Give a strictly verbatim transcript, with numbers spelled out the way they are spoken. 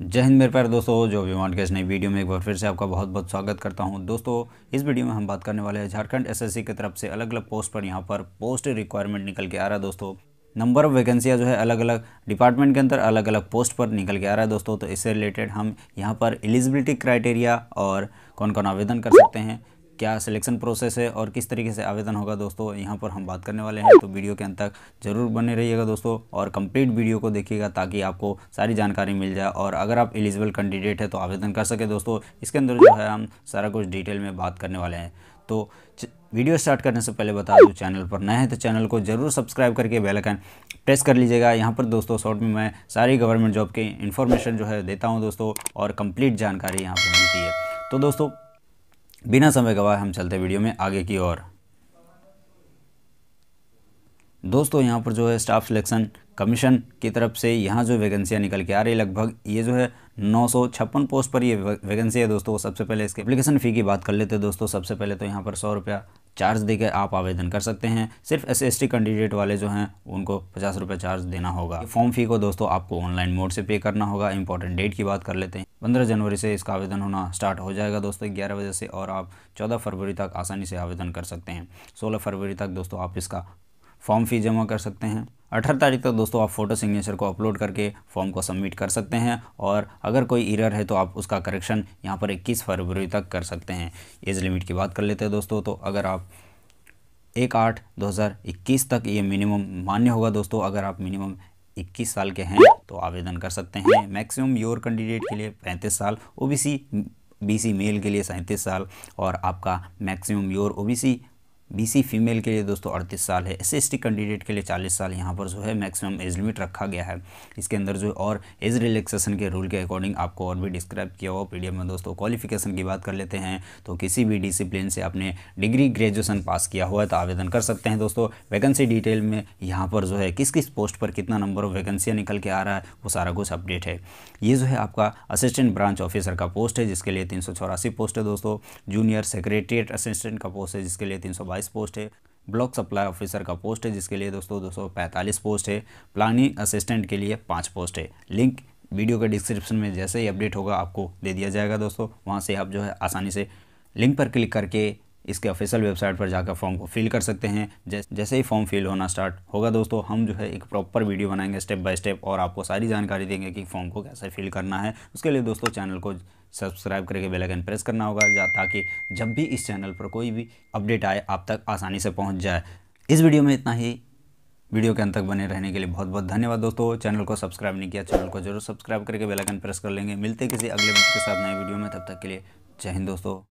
जय हिंद मेरे प्यारे दोस्तों, जो भी मॉडकास्ट नई वीडियो में एक बार फिर से आपका बहुत बहुत स्वागत करता हूं। दोस्तों इस वीडियो में हम बात करने वाले हैं झारखंड एसएससी की तरफ से अलग अलग पोस्ट पर यहां पर पोस्ट रिक्वायरमेंट निकल के आ रहा है दोस्तों। नंबर ऑफ वैकेंसियां जो है अलग अलग डिपार्टमेंट के अंदर अलग अलग पोस्ट पर निकल के आ रहा है दोस्तों। तो इससे रिलेटेड हम यहाँ पर एलिजिबिलिटी क्राइटेरिया और कौन कौन आवेदन कर सकते हैं, क्या सिलेक्शन प्रोसेस है और किस तरीके से आवेदन होगा दोस्तों, यहाँ पर हम बात करने वाले हैं। तो वीडियो के अंत तक जरूर बने रहिएगा दोस्तों और कंप्लीट वीडियो को देखिएगा ताकि आपको सारी जानकारी मिल जाए और अगर आप एलिजिबल कैंडिडेट है तो आवेदन कर सके दोस्तों। इसके अंदर जो है हम सारा कुछ डिटेल में बात करने वाले हैं। तो वीडियो स्टार्ट करने से पहले बता दूं, चैनल पर नए हैं तो चैनल को जरूर सब्सक्राइब करके बेल आइकन प्रेस कर लीजिएगा। यहाँ पर दोस्तों शॉर्ट में मैं सारी गवर्नमेंट जॉब की इन्फॉर्मेशन जो है देता हूँ दोस्तों और कंप्लीट जानकारी यहाँ पर मिलती है। तो दोस्तों बिना समय गवाए हम चलते वीडियो में आगे की ओर। दोस्तों यहाँ पर जो है स्टाफ सिलेक्शन कमीशन की तरफ से यहाँ जो वैकेंसियाँ निकल के आ रही है, लगभग ये जो है नौ सौ छप्पन पोस्ट पर ये वैकेंसी है दोस्तों। सबसे पहले इसके एप्लीकेशन फ़ी की बात कर लेते हैं दोस्तों। सबसे पहले तो यहाँ पर सौ रुपया चार्ज देकर आप आवेदन कर सकते हैं। सिर्फ एस एस टी कैंडिडेट वाले जो हैं उनको पचास रुपये चार्ज देना होगा। फॉर्म फ़ी को दोस्तों आपको ऑनलाइन मोड से पे करना होगा। इंपॉर्टेंट डेट की बात कर लेते हैं, पंद्रह जनवरी से इसका आवेदन होना स्टार्ट हो जाएगा दोस्तों ग्यारह बजे से और आप चौदह फरवरी तक आसानी से आवेदन कर सकते हैं। सोलह फरवरी तक दोस्तों आप इसका फॉर्म फी जमा कर सकते हैं। अठारह तारीख तक दोस्तों आप फोटो सिग्नेचर को अपलोड करके फॉर्म को सबमिट कर सकते हैं और अगर कोई एरर है तो आप उसका करेक्शन यहां पर इक्कीस फरवरी तक कर सकते हैं। एज लिमिट की बात कर लेते हैं दोस्तों। तो अगर आप एक आठ दो हज़ार इक्कीस तक ये मिनिमम मान्य होगा दोस्तों। अगर आप मिनिमम इक्कीस साल के हैं तो आवेदन कर सकते हैं। मैक्सिमम योर कैंडिडेट के लिए पैंतीस साल, O B C B C male के लिए सैंतीस साल और आपका maximum your O B C BC female के लिए दोस्तों अड़तीस साल है। एस एस टी कैंडिडेट के लिए चालीस साल यहाँ पर जो है मैक्सिमम एज लिमिट रखा गया है। इसके अंदर जो और एज रिलैक्सेशन के रूल के अकॉर्डिंग आपको और भी डिस्क्राइब किया हुआ पीडीएफ में दोस्तों। क्वालिफिकेशन की बात कर लेते हैं तो किसी भी डिसिप्लिन से आपने डिग्री ग्रेजुएशन पास किया हुआ है तो आवेदन कर सकते हैं दोस्तों। वैकेंसी डिटेल में यहाँ पर जो है किस किस पोस्ट पर कितना नंबर ऑफ वैकेंसियाँ निकल के आ रहा है वो सारा कुछ अपडेट है। ये जो है आपका असिस्टेंट ब्रांच ऑफिसर का पोस्ट है जिसके लिए तीन सौ चौरासी पोस्ट है दोस्तों। जूनियर सेक्रेटेरिएट असिस्टेंट का पोस्ट है जिसके लिए तीन सौ पोस्ट है। ब्लॉक सप्लाई ऑफिसर का पोस्ट है जिसके लिए दोस्तों दो सौ पैंतालीस पोस्ट है। प्लानिंग असिस्टेंट के लिए पाँच पोस्ट है। लिंक वीडियो के डिस्क्रिप्शन में जैसे ही अपडेट होगा आपको दे दिया जाएगा दोस्तों। वहां से आप जो है आसानी से लिंक पर क्लिक करके इसके ऑफिशियल वेबसाइट पर जाकर फॉर्म को फिल कर सकते हैं। जैसे ही फॉर्म फिल होना स्टार्ट होगा दोस्तों हम जो है एक प्रॉपर वीडियो बनाएंगे स्टेप बाय स्टेप और आपको सारी जानकारी देंगे कि फॉर्म को कैसे फिल करना है। उसके लिए दोस्तों चैनल को सब्सक्राइब करके बेल आइकन प्रेस करना होगा ताकि जब भी इस चैनल पर कोई भी अपडेट आए आप तक आसानी से पहुँच जाए। इस वीडियो में इतना ही। वीडियो के अंत तक बने रहने के लिए बहुत बहुत धन्यवाद दोस्तों। चैनल को सब्सक्राइब नहीं किया, चैनल को जरूर सब्सक्राइब करके बेल आइकन प्रेस कर लेंगे। मिलते किसी अगले वीडियो के साथ नए वीडियो में, तब तक के लिए जय हिंद दोस्तों।